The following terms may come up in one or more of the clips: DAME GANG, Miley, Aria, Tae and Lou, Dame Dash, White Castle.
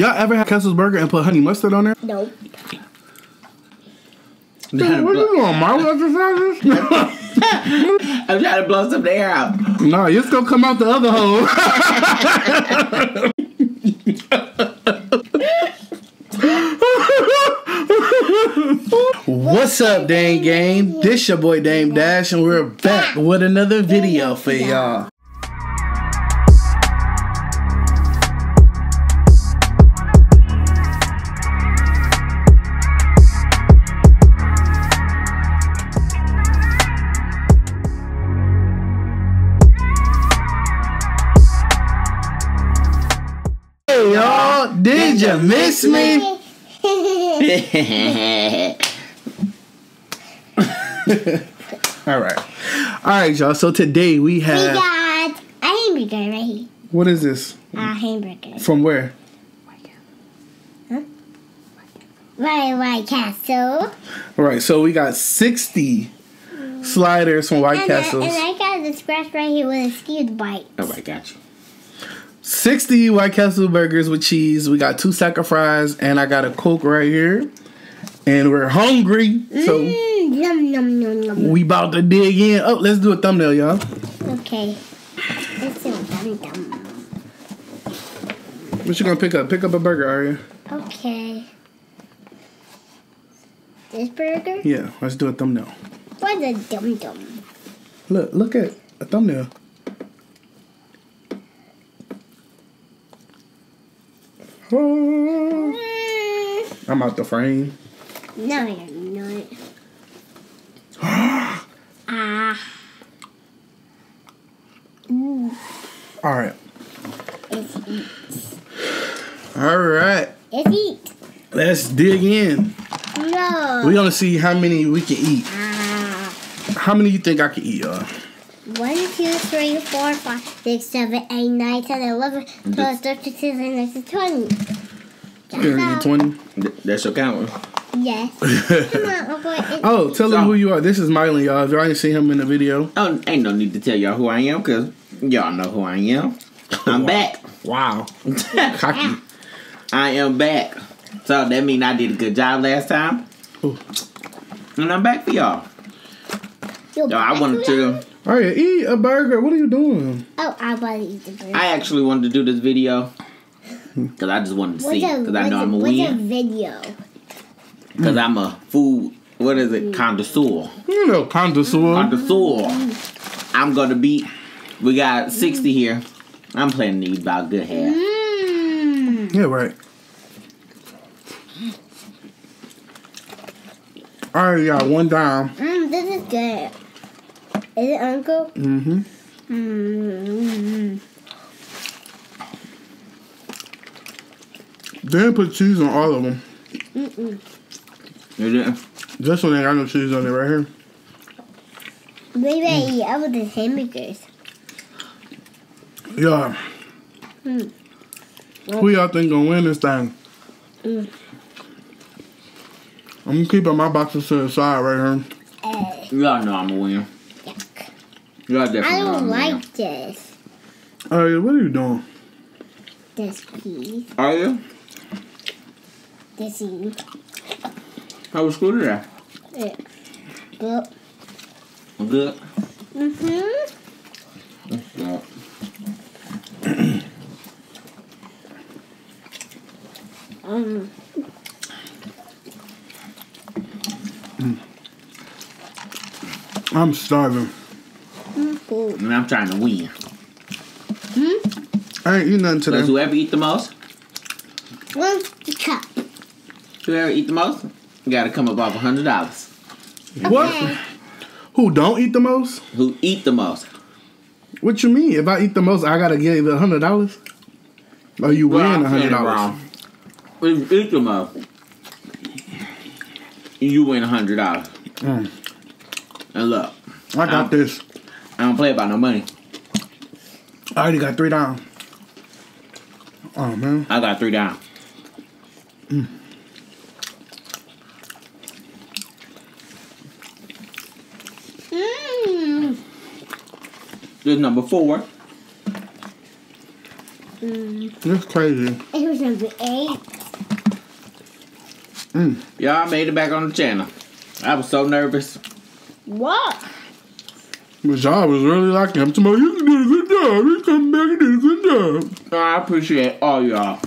Y'all ever had Castle's burger and put honey mustard on there? No. Dude, what are you doing, Marvel exercises? I'm trying to blow some air out. Nah, you're still come out the other hole. What's up, Dame Gang? This your boy Dame Dash, and we're back with another video for y'all. Did you miss me? All right, y'all. So today we have a hamburger right here. What is this? A hamburger. From where? White Castle. Huh? White Castle. All right. So we got 60 sliders from White Castle. And I got the scratch right here with a skewed bite. Oh, I got you. 60 White Castle burgers with cheese. We got 2 sack of fries, and I got a Coke right here. And we're hungry, so yum, yum, yum, yum. We about to dig in. Oh, let's do a thumbnail, y'all. Okay. Let's do a thumbnail. What you gonna pick up? Pick up a burger, Aria. Okay. This burger? Yeah, let's do a thumbnail. What a dum-dum. Look at a thumbnail. I'm out the frame. No, you're not. Alright. Let's eat. Alright. Let's eat. Let's dig in. No. We're going to see how many we can eat. How many you think I can eat, y'all? 1, 2, 3, 4, 5, 6, 7, 8, 9, 10, 11, 12, 13, 16, 19, 20. That's 20? That's your count. Yes. Come on, Uncle. Oh, tell them who you are. This is Miley, y'all. If y'all ain't seen him in the video. Oh, ain't no need to tell y'all who I am, because y'all know who I am. I'm back. Wow. Cocky. I am back. So that means I did a good job last time. Ooh. And I'm back for y'all. Yo, I wanted to... Aria, eat a burger. What are you doing? Oh, I want to eat the burger. I actually wanted to do this video because I just wanted to see. Because I know I'm a win. What's a video? Because I'm a food. What is it? Connoisseur. You know, connoisseur. Connoisseur. I'm gonna beat. We got 60 here. I'm planning to eat about good half. Yeah, right. Alright, y'all. One dime. This is good. Is it Uncle? Mm-hmm. They didn't put cheese on all of them. They didn't. This one ain't got no cheese on it right here. Maybe I eat out with the hamburgers. Yeah. Who y'all think gonna win this thing? I'm keeping my boxes to the side right here. Y'all know I'm gonna win. I don't like this. Aria, what are you doing? This piece. Aria? This eating. How was school today? Good. Good. Good? Mm-hmm. I'm starving. And I'm trying to win. I ain't eat nothing today. Does whoever eat the most? What's the cup? Whoever eat the most, you gotta come up off $100. Okay. What? Who don't eat the most? Who eat the most? What you mean? If I eat the most, I gotta give it $100? Or you win $100? If you eat the most, you win $100. And look, I got this. I don't play about no money. I already got 3 down. Oh, man. I got 3 down. There's number 4. That's crazy. Here's number 8. Y'all made it back on the channel. I was so nervous. What? But y'all was really liking him. Somebody, you did a good job. You come back and did a good job. I appreciate all y'all.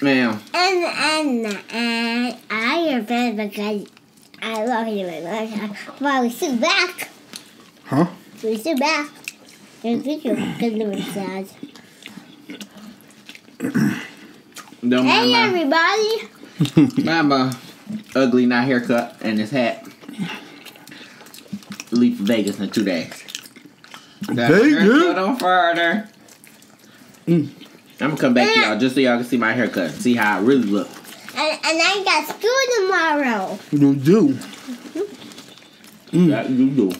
Man. And I am your friend because I love you very much. But we sit back. Huh? We sit back. There's a picture because sad. Hey everybody! I have a ugly not haircut and this hat. Leave for Vegas in 2 days. Got haircut on further. I'm gonna come back to y'all just so y'all can see my haircut. See how I really look. And I got school tomorrow. You do. That you do.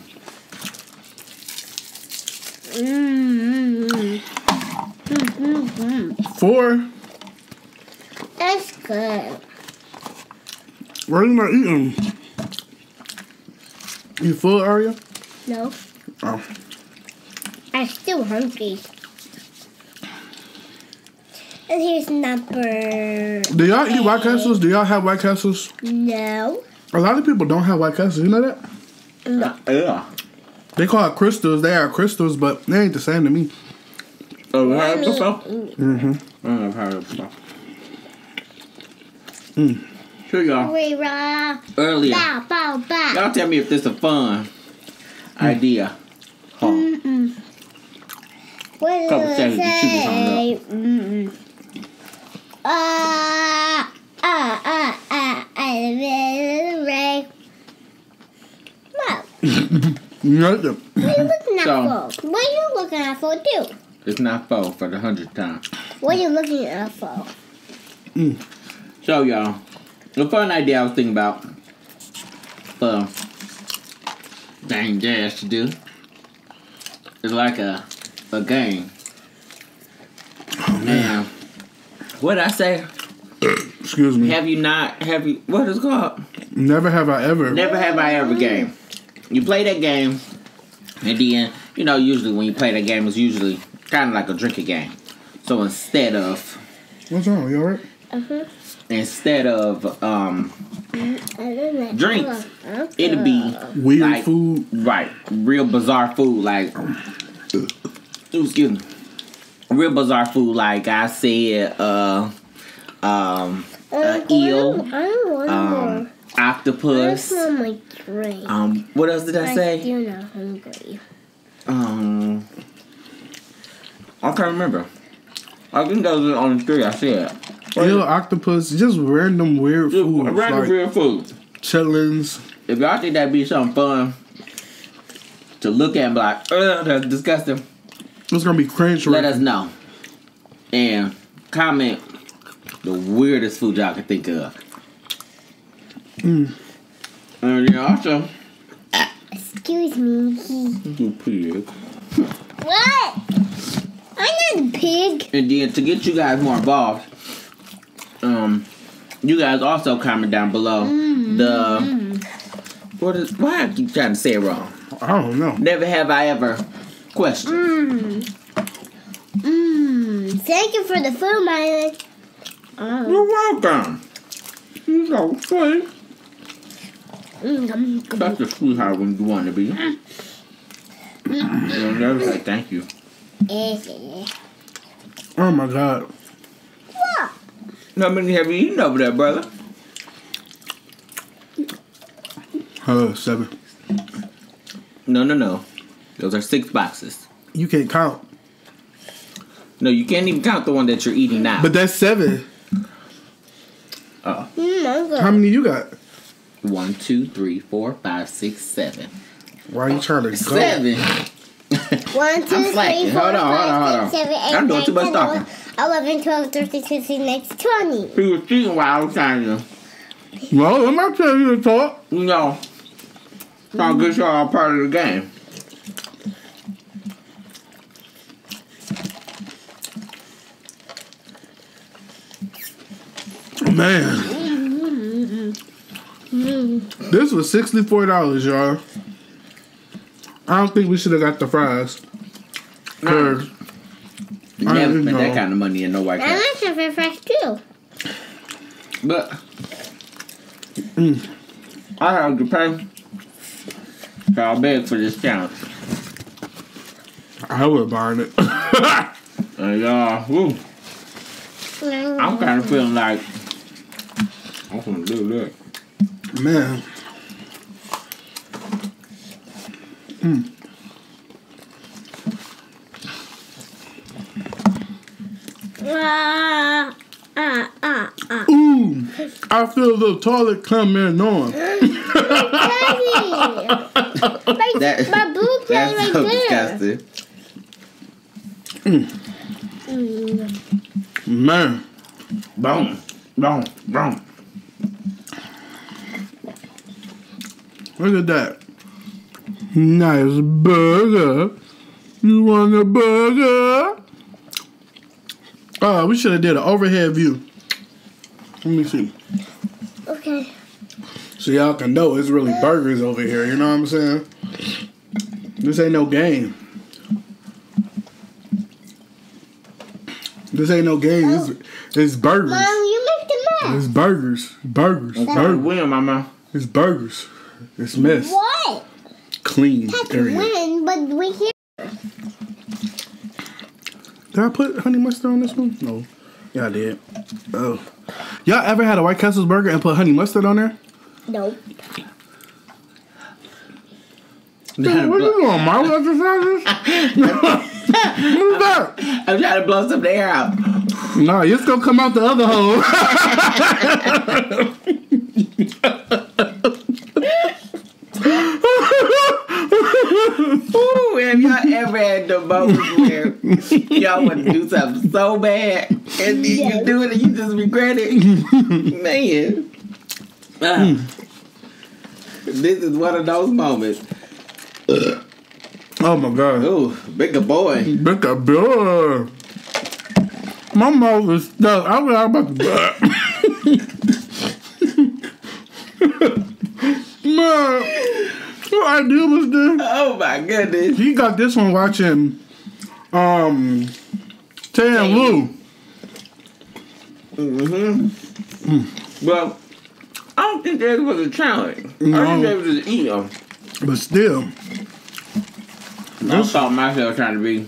Four. That's good. Why are you not eating? You full, Aria? No. Oh. I'm still hungry. And here's number... Do y'all eat White Castles? Do y'all have White Castles? No. A lot of people don't have White Castles. You know that? No. Yeah. They call it crystals. They are crystals, but they ain't the same to me. Oh, I have I've heard of it before. Sure y'all. Earlier. Y'all tell me if this is a fun idea. What couple did it say? What are you looking at for, too? It's not full for the 100th time. What are you looking at for? So, y'all, the fun idea I was thinking about for Dame Dash to do is like a game. Now, what'd I say? Excuse me. What is it called? Never have I ever. Never have I ever game. You play that game, and then, you know, usually when you play that game, it's usually kind of like a drinking game. So instead of... What's wrong? You alright? Instead of drinks, it'd be weird like, food, right? Real bizarre food, like excuse me, real bizarre food, like I said, eel, octopus. What else did I say? You're not hungry. I can't remember. I think those are the only 3 I said. Eel, octopus, just random weird food. Random like weird food. Chitlins. If y'all think that'd be something fun to look at and be like, ugh, that's disgusting. It's gonna be cringe. Let us know. And comment the weirdest food y'all can think of. And then also... Excuse me. You pig. What? I'm not a pig. And then to get you guys more involved... you guys also comment down below why I keep trying to say it wrong. I don't know. Never have I ever question. Thank you for the food, Miley. You're welcome. You're so sweet. That's a sweetheart when you want to be. You'll never say thank you. Oh my God. How many have you eaten over there, brother? 7. No. Those are 6 boxes. You can't count. No, you can't even count the one that you're eating now. But that's 7. Uh-oh. How many you got? 1, 2, 3, 4, 5, 6, 7. Why are you trying to go? 7. 1, 2, 3, 4, 5, 6, 7, 8, 9, 10, 11, 12, 13, 14, 15, 16, 17, 18, 19, 20. I'm doing too much talking. 11, 12, 13, 16, 19, 20. He was cheating while I was trying to. No, I'm not telling you to talk. No. So I'll get y'all part of the game. Man. This was $64, y'all. I don't think we should have got the fries. never spent that kind of money in no White Castle. I like the fresh too. But I have to pay. So I beg for this challenge. I would burn it. And I'm kind of feeling like I'm gonna do that. Man. Ooh, I feel the toilet coming on. My boob is right so there. Man, boom. Look at that. Nice burger. You want a burger? We should have did an overhead view. Let me see. Okay. So y'all can know it's really burgers over here. You know what I'm saying? This ain't no game. This ain't no game. It's burgers. Mom, you make the mess. It's burgers. Burgers. Win, mama. It's burgers. It's mess. What? Clean. That's area. Win, but we here. Did I put honey mustard on this one? No. Yeah, I did. Oh. Y'all ever had a White Castle's burger and put honey mustard on there? Nope. Dude, what are you doing? Mouth exercises? What is that? I'm trying to blow some air out. Nah, it's gonna come out the other hole. Ooh, have y'all ever had the moments where y'all want to do something so bad and then you do it and you just regret it? Man. This is one of those moments. Ugh. Oh my god. Ooh, bigger boy. Bigger boy. My mouth is stuck. I was about to. Man, what I did was this. Oh my goodness. He got this one watching Tay and Lou. Well, I don't think that was a challenge. No. I think they was just eating them. But still, I saw myself trying to be.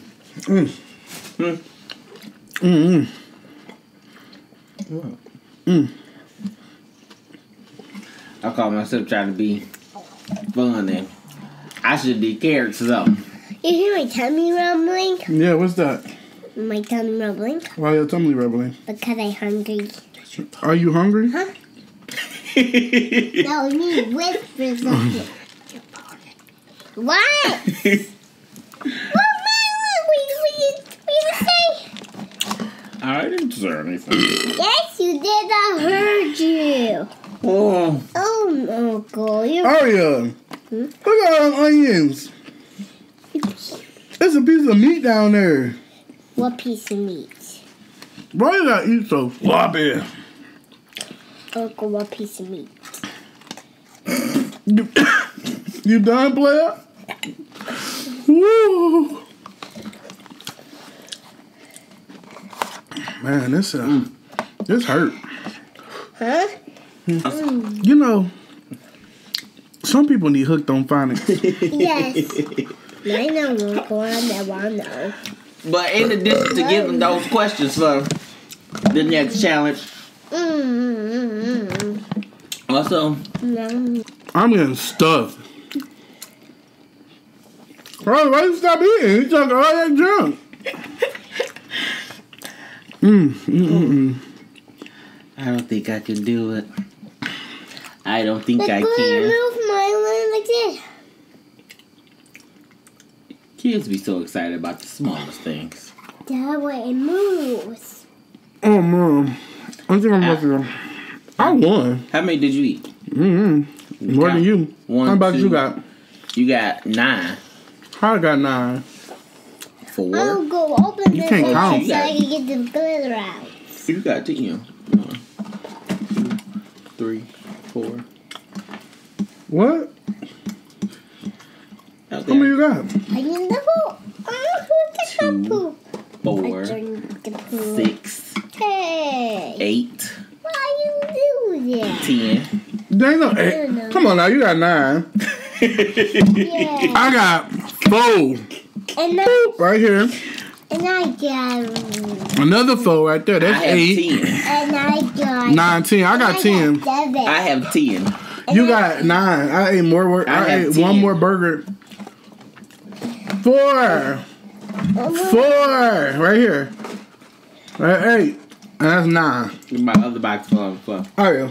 I caught myself trying to be fun and I should be characters though. You hear my tummy rumbling? Yeah, what's that? My tummy rumbling. Why your tummy rumbling? Because I'm hungry. Are you hungry? Huh? No, you whisper something. What? What say? I didn't deserve anything. Yes, you did. I heard you. Oh. Oh, Uncle. Aria. Look at all them onions. There's a piece of meat down there. What piece of meat? Why did I eat so sloppy? Uncle, what piece of meat? You done, player? Woo! Man, this hurt. Huh? You know, some people need hooked on phonics. Yes. I know one. But in addition to giving those questions for the next challenge, also, I'm getting stuffed. Bro, why you stop eating? You talking all that junk. I don't think I can do it. I don't think I can. Move my leg like this. Kids be so excited about the smallest things. That way it moves. Oh man, I think I'm lucky. I won. How many did you eat? More than you. How about you got? You got 9. I got 9. 4. I'll go open this so I can get the glitter out. You got 10. 1, 2, 3, 4. What? How many you got? I need the whole. I want the shampoo. 4, 6, 8. Why you do that? 10. Dang, no, 8. Come on now, you got 9. Yeah. I got 4. And right here. And I got another 4 right there. That's 8. 10. And I got 9, 10. I got 10. I have 10. You got 9. I ate more. I ate 10. One more burger. 4, 4. Right here. Right, 8. And that's 9. My other box full of fluff. Oh yeah.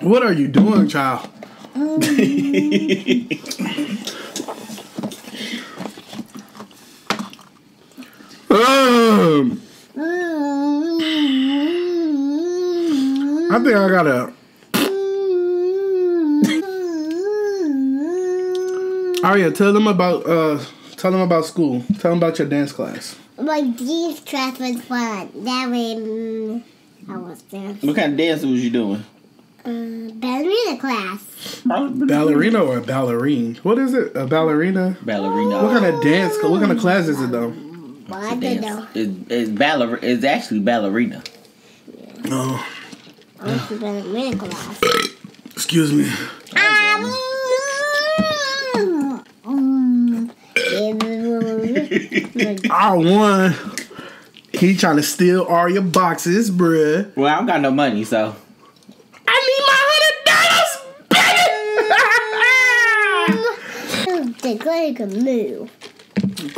What are you doing, child? I think I got a. Aria, tell them about school. Tell them about your dance class. My dance class was fun. That way, I was dancing. What kind of dance was you doing? Ballerina class. Ballerina or ballerine? What is it? A ballerina? Ballerina. What kind of dance? What kind of class is it though? Well, I don't know. It's actually ballerina. Yeah. Oh. It's a ballerina class. Excuse me. I won. He trying to steal all your boxes, bruh. Well, I don't got no money, so I need my $100, baby. They're going to move.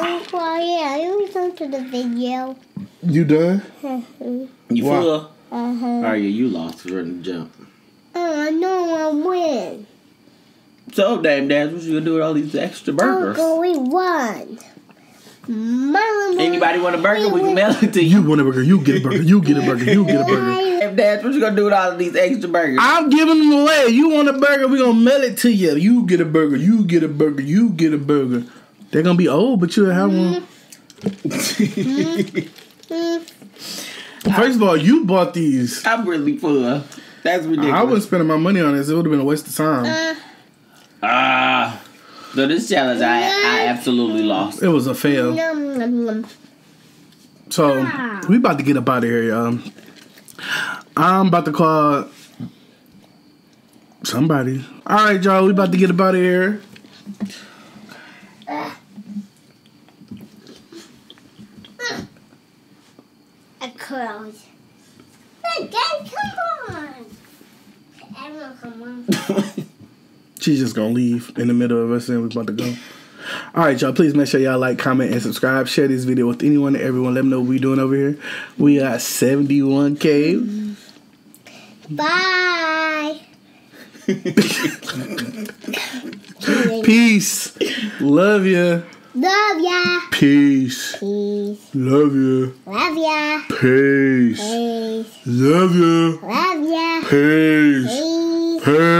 Oh yeah, you listen to the video. You done? You full? Are you lost running jump? Oh no, I win. So, Dame Dash, what you gonna do with all these extra burgers? Oh, we won. Anybody want a burger? We can mail it to you. You want a burger? You get a burger. You get a burger. You get a burger. Dame Dash, what you gonna do with all of these extra burgers? I'm giving them away. You want a burger? We gonna mail it to you. You get a burger. You get a burger. You get a burger. They're gonna be old, but you'll have one. First of all, you bought these. I'm really full. That's ridiculous. I wasn't spending my money on this. It would have been a waste of time. So this challenge, I absolutely lost. It was a fail. So, we about to get up out of here, y'all. I'm about to call somebody. Alright, y'all. We about to get up out of here. A curl. Hey, Dad, come on. Everyone, come on. She's just gonna leave in the middle of us and we're about to go. Alright, y'all, please make sure y'all like, comment, and subscribe. Share this video with anyone and everyone. Let them know what we're doing over here. We got 71K. Bye. Peace. Love ya. Love ya. Peace. Peace. Love ya. Love ya. Peace. Peace. Love ya. Love ya. Peace. Peace. Peace.